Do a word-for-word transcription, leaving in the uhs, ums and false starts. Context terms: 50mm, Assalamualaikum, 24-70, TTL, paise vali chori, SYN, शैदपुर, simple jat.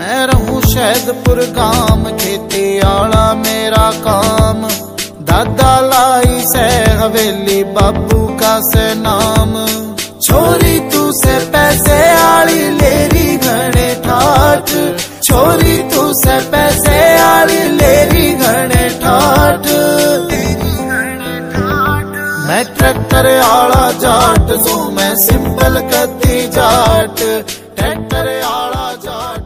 मैं रहूं शैदपुर गांव, खेती आला मेरा काम। दादा लाई से हवेली, बाबू का से नाम। छोरी तू से पैसे आली, लेरी घणे ठाठ। छोरी तू से पैसे आली, लेरी घणे ठाठ। मैं ट्रैक्टर आला जाट, सो मैं सिंपल कती जाट। ट्रैक्टर आला जाट।